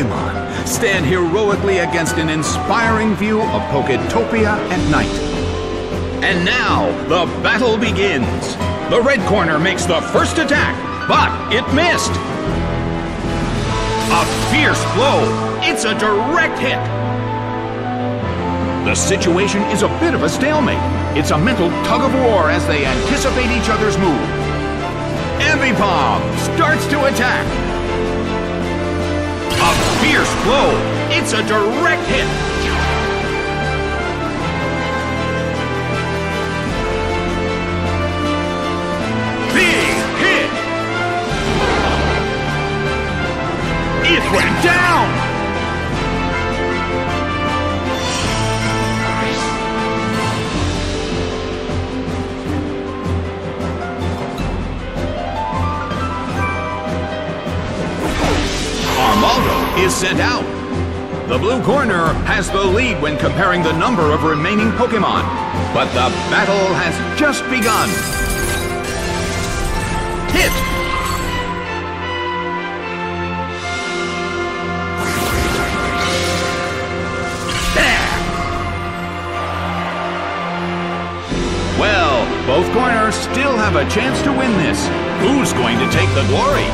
Pokemon stand heroically against an inspiring view of Poketopia at night. And now, the battle begins. The red corner makes the first attack, but it missed. A fierce blow. It's a direct hit. The situation is a bit of a stalemate. It's a mental tug-of-war as they anticipate each other's move. Ambipom starts to attack. A fierce blow. It's a direct hit. Big hit. It went down. Armaldo is sent out. The blue corner has the lead when comparing the number of remaining Pokemon, but the battle has just begun. Hit! There! Well, both corners still have a chance to win this. Who's going to take the glory?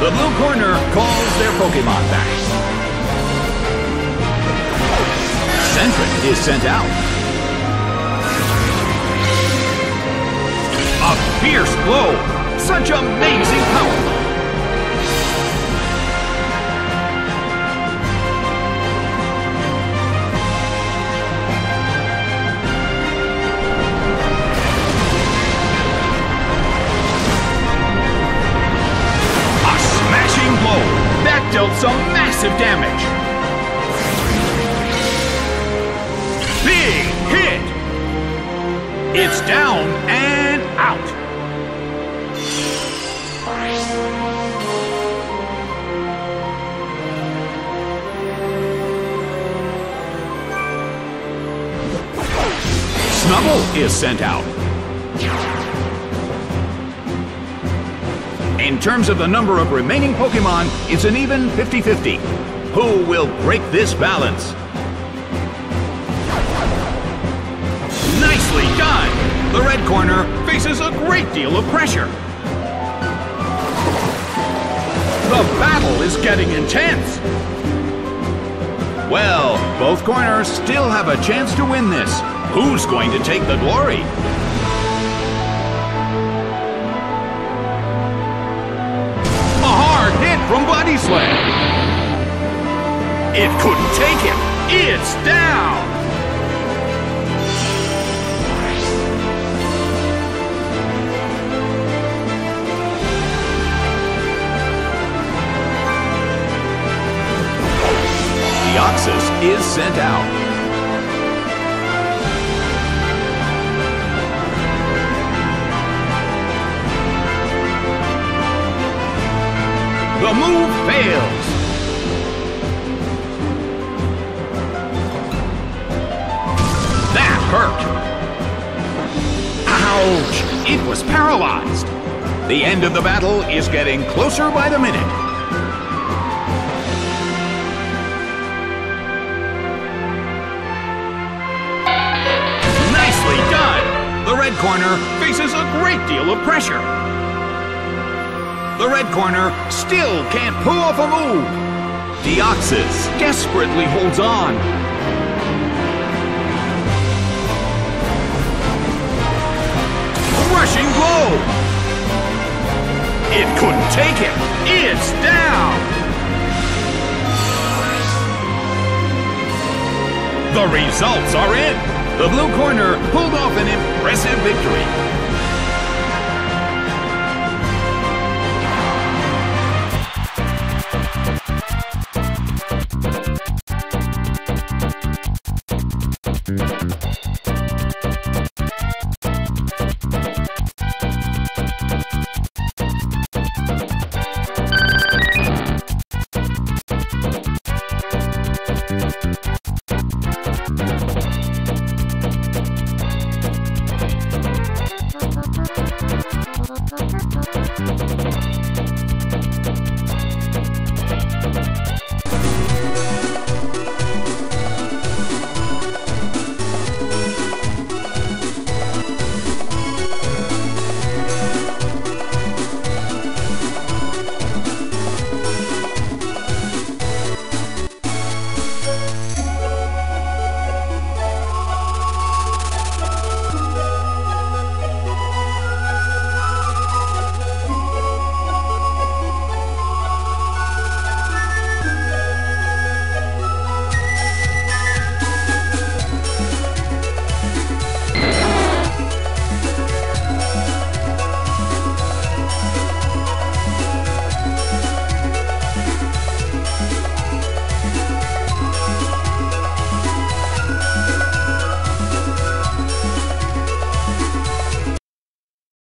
The blue corner calls their Pokemon back. Sentret is sent out. A fierce blow! Such amazing power! Dealt some massive damage. Big hit! It's down and out. Snubbull is sent out. In terms of the number of remaining Pokemon, it's an even 50-50. Who will break this balance? Nicely done! The red corner faces a great deal of pressure. The battle is getting intense. Well, both corners still have a chance to win this. Who's going to take the glory? From Body Slam. It couldn't take it. It's down. Deoxys is sent out. The move fails. That hurt. Ouch! It was paralyzed. The end of the battle is getting closer by the minute. Nicely done! The red corner faces a great deal of pressure. The red corner still can't pull off a move. Deoxys desperately holds on. Rushing blow. It couldn't take it. It's down. The results are in. The blue corner pulled off an impressive victory.